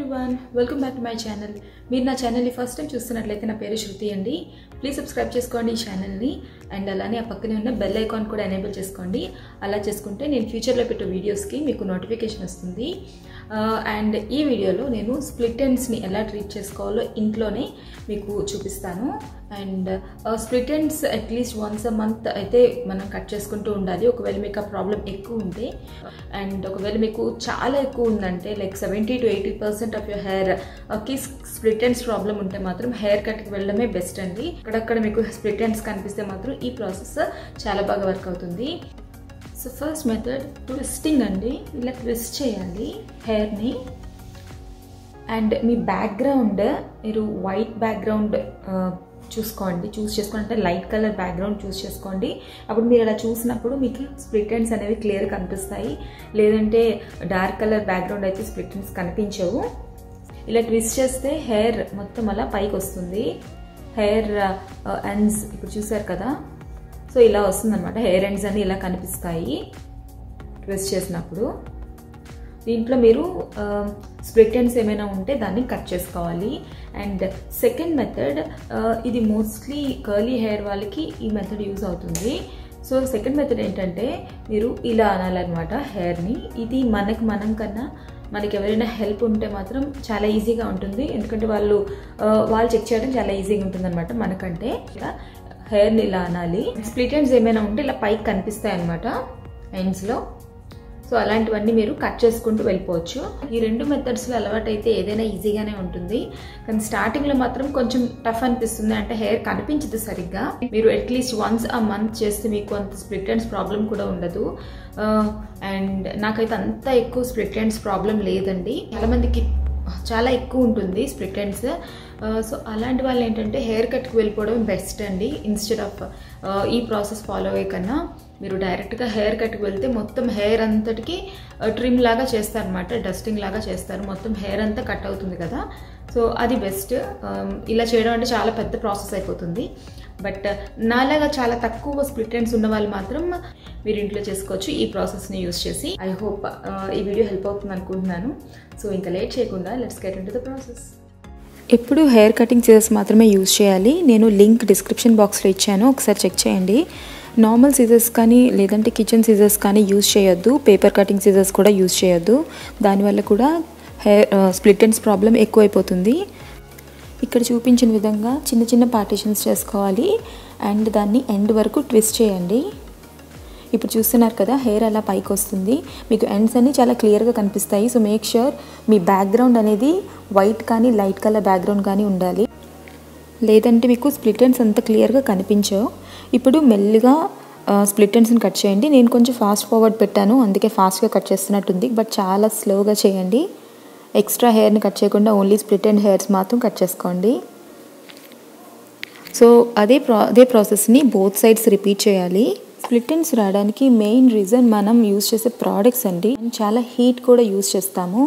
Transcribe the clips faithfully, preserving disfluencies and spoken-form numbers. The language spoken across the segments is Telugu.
everyone, welcome back to my channel. Meer na channel ni first time chustunnatlaithe na page Shruti andi. Please subscribe cheskondi ee channel ni and alane aa pakkane unna bell icon kuda enable cheskondi. Ala cheskunte nenu future lo pettu videos ki meeku notification vastundi. And ee video lo nenu split ends ni ela treat cheskovalo intlone meeku chupistanu. And uh, split ends at least once a month aithe manam cut cheskuntu undali okavela meeku problem ekku unte and okavela meeku chaala ekku undante like seventy to eighty percent of your hair ki split ends problem unte matram hair cut ki velladame best andi. Ikkadakkada meeku split ends kanipiste matram ee process chaala baga work avutundi. So first method, twisting andi. Ila twist cheyali hair ni. And mee background iru white background uh, చూసుకోండి చూస్ చేసుకోండి అంటే లైట్ కలర్ బ్యాక్గ్రౌండ్ చూస్ చేసుకోండి. అప్పుడు మీరు అలా చూసినప్పుడు మీకు స్ప్లిట్ ఎండ్స్ అనేవి క్లియర్ కనిపిస్తాయి. లేదంటే డార్క్ కలర్ బ్యాక్గ్రౌండ్ అయితే స్ప్లిట్ ఎండ్స్ కనిపించవు. ఇలా ట్విస్ట్ చేస్తే హెయిర్ మొత్తం అలా పైకి వస్తుంది. హెయిర్ ఎండ్స్ ఇప్పుడు చూసారు కదా, సో ఇలా వస్తుంది అనమాట. హెయిర్ ఎండ్స్ అని ఇలా కనిపిస్తాయి ట్విస్ట్ చేసినప్పుడు. దీంట్లో మీరు స్ప్లిట్ ఎండ్స్ ఏమైనా ఉంటే దాన్ని కట్ చేసుకోవాలి. అండ్ సెకండ్ మెథడ్, ఇది మోస్ట్లీ కర్లీ హెయిర్ వాళ్ళకి ఈ మెథడ్ యూజ్ అవుతుంది. సో సెకండ్ మెథడ్ ఏంటంటే మీరు ఇలా అనాలన్నమాట హెయిర్ని. ఇది మనకు మనం కన్నా మనకి ఎవరైనా హెల్ప్ ఉంటే మాత్రం చాలా ఈజీగా ఉంటుంది. ఎందుకంటే వాళ్ళు వాళ్ళు చెక్ చేయడం చాలా ఈజీగా ఉంటుంది అనమాట మనకంటే. ఇలా హెయిర్ని ఇలా అనాలి. స్ప్లిట్ ఎండ్స్ ఏమైనా ఉంటే ఇలా పైకి కనిపిస్తాయి అనమాట ఎండ్స్లో. సో అలాంటివన్నీ మీరు కట్ చేసుకుంటూ వెళ్ళిపోవచ్చు. ఈ రెండు మెథడ్స్లో అలవాటైతే ఏదైనా ఈజీగానే ఉంటుంది. కానీ స్టార్టింగ్లో మాత్రం కొంచెం టఫ్ అనిపిస్తుంది. అంటే హెయిర్ కనిపించదు సరిగ్గా. మీరు అట్లీస్ట్ వన్స్ ఆ మంత్ చేస్తే మీకు అంత స్ప్లిట్ ఎండ్స్ ప్రాబ్లం కూడా ఉండదు. అండ్ నాకైతే అంత ఎక్కువ స్ప్లిట్ ఎండ్స్ ప్రాబ్లం లేదండి. చాలామందికి చాలా ఎక్కువ ఉంటుంది స్ప్లిట్ ఎండ్స్. సో అలాంటి వాళ్ళు ఏంటంటే హెయిర్ కట్కి వెళ్ళిపోవడం బెస్ట్ అండి. ఇన్స్టెడ్ ఆఫ్ ఈ ప్రాసెస్ ఫాలో అయ్యే కన్నా మీరు డైరెక్ట్గా హెయిర్ కట్కి వెళ్తే మొత్తం హెయిర్ అంతటికి ట్రిమ్ లాగా చేస్తారనమాట, డస్టింగ్ లాగా చేస్తారు. మొత్తం హెయిర్ అంతా కట్ అవుతుంది కదా, సో అది బెస్ట్. ఇలా చేయడం అంటే చాలా పెద్ద ప్రాసెస్ అయిపోతుంది. బట్ నాలాగా చాలా తక్కువ స్ప్లిట్ ఎండ్స్ ఉన్న వాళ్ళు మాత్రం మీరు ఇంట్లో చేసుకోవచ్చు ఈ ప్రాసెస్ని యూజ్ చేసి. ఐ హోప్ ఈ వీడియో హెల్ప్ అవుతుంది అనుకుంటున్నాను. సో ఇంకా లేట్ చేయకుండా let's get into the process. ఎప్పుడు హెయిర్ కటింగ్ సీజర్స్ మాత్రమే యూజ్ చేయాలి. నేను లింక్ డిస్క్రిప్షన్ బాక్స్లో ఇచ్చాను, ఒకసారి చెక్ చేయండి. నార్మల్ సీజర్స్ కానీ లేదంటే కిచెన్ సీజర్స్ కానీ యూజ్ చేయొద్దు. పేపర్ కటింగ్ సీజర్స్ కూడా యూజ్ చేయొద్దు. దానివల్ల కూడా హెయిర్ స్ప్లిట్ ఎండ్స్ ప్రాబ్లం ఎక్కువైపోతుంది. ఇక్కడ చూపించిన విధంగా చిన్న చిన్న పార్టీషన్స్ చేసుకోవాలి అండ్ దాన్ని ఎండ్ వరకు ట్విస్ట్ చేయండి. ఇప్పుడు చూస్తున్నారు కదా హెయిర్ అలా పైకి వస్తుంది. మీకు ఎండ్స్ అన్నీ చాలా క్లియర్గా కనిపిస్తాయి. సో మేక్ ష్యూర్ మీ బ్యాక్గ్రౌండ్ అనేది వైట్ కానీ లైట్ కలర్ బ్యాక్గ్రౌండ్ కానీ ఉండాలి. లేదంటే మీకు స్ప్లిట్ ఎండ్స్ అంత క్లియర్గా కనిపించవు. ఇప్పుడు మెల్లిగా స్ప్లిట్ ఎండ్స్ని కట్ చేయండి. నేను కొంచెం ఫాస్ట్ ఫార్వర్డ్ పెట్టాను, అందుకే ఫాస్ట్గా కట్ చేస్తున్నట్టుంది. బట్ చాలా స్లోగా చేయండి. ఎక్స్ట్రా హెయిర్ని కట్ చేయకుండా ఓన్లీ స్ప్లిట్ ఎండ్ హెయిర్స్ మాత్రం కట్ చేసుకోండి. సో అదే ప్రా అదే ప్రాసెస్ని బోత్ సైడ్స్ రిపీట్ చేయాలి. స్ప్లిట్ ఎండ్స్ రావడానికి మెయిన్ రీజన్ మనం యూజ్ చేసే ప్రోడక్ట్స్ అండి. చాలా హీట్ కూడా యూజ్ చేస్తాము.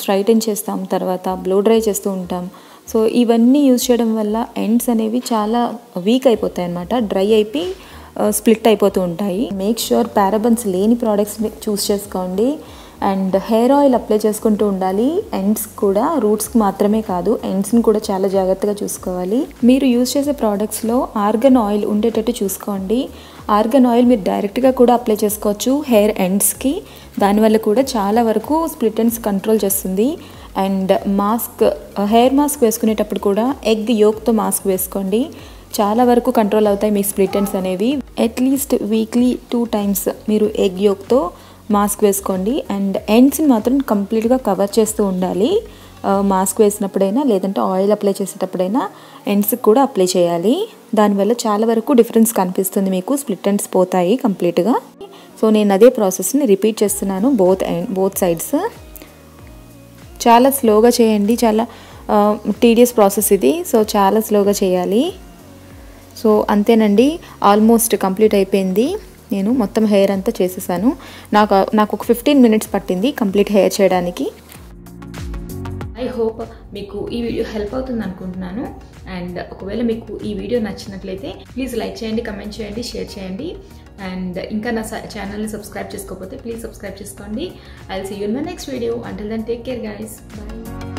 స్ట్రైటన్ చేస్తాం, తర్వాత బ్లో డ్రై చేస్తూ ఉంటాం. సో ఇవన్నీ యూజ్ చేయడం వల్ల ఎండ్స్ అనేవి చాలా వీక్ అయిపోతాయి అన్నమాట. డ్రై అయిపోయి స్ప్లిట్ అయిపోతూ ఉంటాయి. మేక్ ష్యూర్ పారాబన్స్ లేని ప్రోడక్ట్స్ చూస్ చేసుకోండి. అండ్ హెయిర్ ఆయిల్ అప్లై చేసుకుంటూ ఉండాలి. ఎండ్స్ కూడా, రూట్స్కి మాత్రమే కాదు ఎండ్స్ని కూడా చాలా జాగ్రత్తగా చూసుకోవాలి. మీరు యూజ్ చేసే ప్రోడక్ట్స్లో ఆర్గన్ ఆయిల్ ఉండేటట్టు చూసుకోండి. ఆర్గన్ ఆయిల్ మీరు డైరెక్ట్గా కూడా అప్లై చేసుకోవచ్చు హెయిర్ ఎండ్స్కి. దానివల్ల కూడా చాలా వరకు స్ప్లిట్ ఎండ్స్ కంట్రోల్ చేస్తుంది. అండ్ మాస్క్, హెయిర్ మాస్క్ వేసుకునేటప్పుడు కూడా ఎగ్ యోక్తో మాస్క్ వేసుకోండి. చాలా వరకు కంట్రోల్ అవుతాయి మీ స్ప్లిట్ ఎండ్స్ అనేవి. అట్లీస్ట్ వీక్లీ టూ టైమ్స్ మీరు ఎగ్ యోక్తో మాస్క్ వేసుకోండి. అండ్ ఎండ్స్ని మాత్రం కంప్లీట్గా కవర్ చేస్తూ ఉండాలి. మాస్క్ వేసినప్పుడైనా లేదంటే ఆయిల్ అప్లై చేసేటప్పుడైనా ఎండ్స్కి కూడా అప్లై చేయాలి. దానివల్ల చాలా వరకు డిఫరెన్స్ కనిపిస్తుంది మీకు. స్ప్లిట్ ఎండ్స్ పోతాయి కంప్లీట్గా. సో నేను అదే ప్రాసెస్ని రిపీట్ చేస్తున్నాను బోత్ ఎండ్ బోత్ సైడ్స్. చాలా స్లోగా చేయండి. చాలా టీడియస్ ప్రాసెస్ ఇది. సో చాలా స్లోగా చేయాలి. సో అంతేనండి, ఆల్మోస్ట్ కంప్లీట్ అయిపోయింది. నేను మొత్తం హెయిర్ అంతా చేసేసాను. నాకు నాకు ఒక ఫిఫ్టీన్ మినిట్స్ పట్టింది కంప్లీట్ హెయిర్ చేయడానికి. ఐ హోప్ మీకు ఈ వీడియో హెల్ప్ అవుతుంది అనుకుంటున్నాను. అండ్ ఒకవేళ మీకు ఈ వీడియో నచ్చినట్లయితే ప్లీజ్ లైక్ చేయండి, కమెంట్ చేయండి, షేర్ చేయండి. అండ్ ఇంకా నా ఛానల్ని సబ్స్క్రైబ్ చేసుకోకపోతే ప్లీజ్ సబ్స్క్రైబ్ చేసుకోండి. I will see you in my next video. Until then take care guys. By.